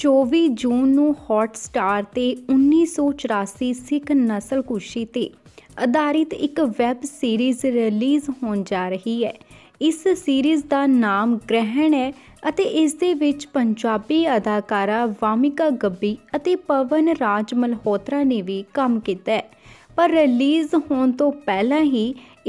24 ਜੂਨ ਨੂੰ ਹੌਟਸਟਾਰ ਤੇ 1984 ਸਿੱਖ ਨਸਲਕੁਸ਼ੀ ਤੇ ਆਧਾਰਿਤ ਇੱਕ ਵੈਬ ਸੀਰੀਜ਼ ਰਿਲੀਜ਼ ਹੋਣ ਜਾ ਰਹੀ ਹੈ। इस सीरीज़ का नाम ग्रहण है अते इस दे विच पंजाबी अदाकारा वामिका गब्बी अते पवन राज मल्होत्रा ने भी काम किया है। पर रिलीज़ होने तो पहला ही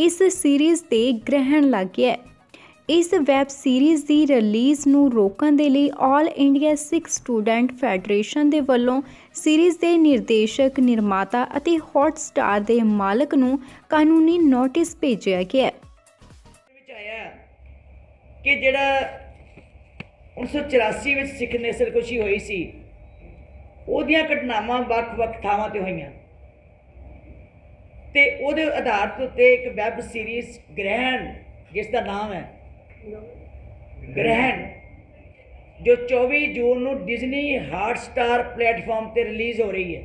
इस सीरीज़ ते ग्रहण लग गया है। इस वैब सीरीज़ की रिलीज़ नूं रोकण दे लई all India Sikh student federation दे वलों सीरीज़ के निर्देशक निर्माता अते हॉटस्टार के मालक नूं कानूनी नोटिस भेजा गया है कि जिहड़ा 1984 में सिख नसलकुशी हुई सी उहदियां घटनावां वख-वख थावां ते होईयां ते उहदे आधार ते एक वैब सीरीज़ ग्रहण जिसका नाम है ग्रहण जो 24 जून को डिजनी हॉटस्टार प्लेटफॉर्म पर रिलीज़ हो रही है।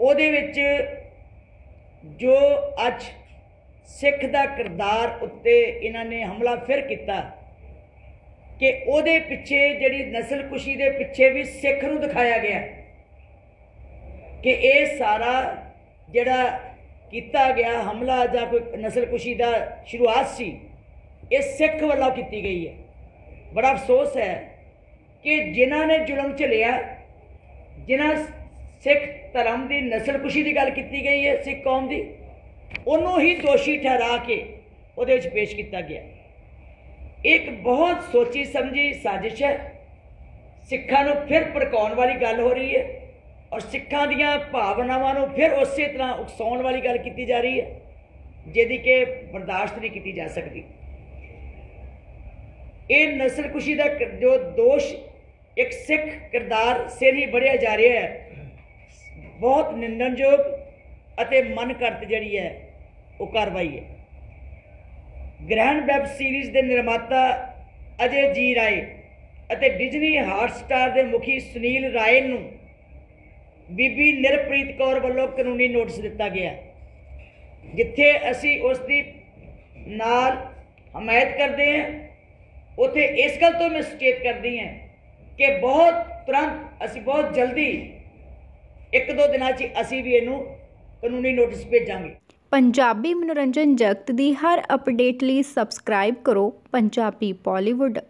उहदे विच जो अज सिख का किरदार उत्ते इन्होंने हमला फिर किया कि उहदे पिछे जिहड़ी नसलकुशी के पिछे भी सिख नूं दिखाया गया कि यह सारा जिहड़ा किया गया हमला जां कोई नसलकुशी का शुरुआत सी ये सिख वालों की गई है। बड़ा अफसोस है कि जिन्हों ने जुल्म झलिया जिन्हां सिख धर्म की नसलकुशी की गल की गई है सिख कौम की उन्होंने ही दोषी ठहरा के उहदे विच पेश किया गया। एक बहुत सोची समझी साजिश है सिखा नूं फिर भड़काउण वाली गल हो रही है और सिखा दीआं भावनावां नूं फिर उस तरह उकसाउण वाली गल की जा रही है जिहदी कि बर्दाश्त नहीं की जा सकती। ये नसलकुशी का जो दोष एक सिख किरदार सिर ही बढ़िया जा रहा है बहुत निंदनयोग अते मन करत जिहड़ी है वो कार्रवाई है। ग्रहण वैब सीरीज़ के निर्माता अजय जी राय अते डिजनी हॉटस्टार के मुखी सुनील राय नूं बीबी प्रीत कौर वालों कानूनी नोटिस दिता गया जिथे असी उसकी नाल हमायत करते हैं उत्थे इस गल तो मैं सचेत करती हैं कि बहुत तुरंत असी बहुत जल्दी एक दो दिन असी भी इनू कानूनी नोटिस भेजांगे। पंजाबी मनोरंजन जगत की हर अपडेट लिए सबसक्राइब करो पंजाबी बॉलीवुड।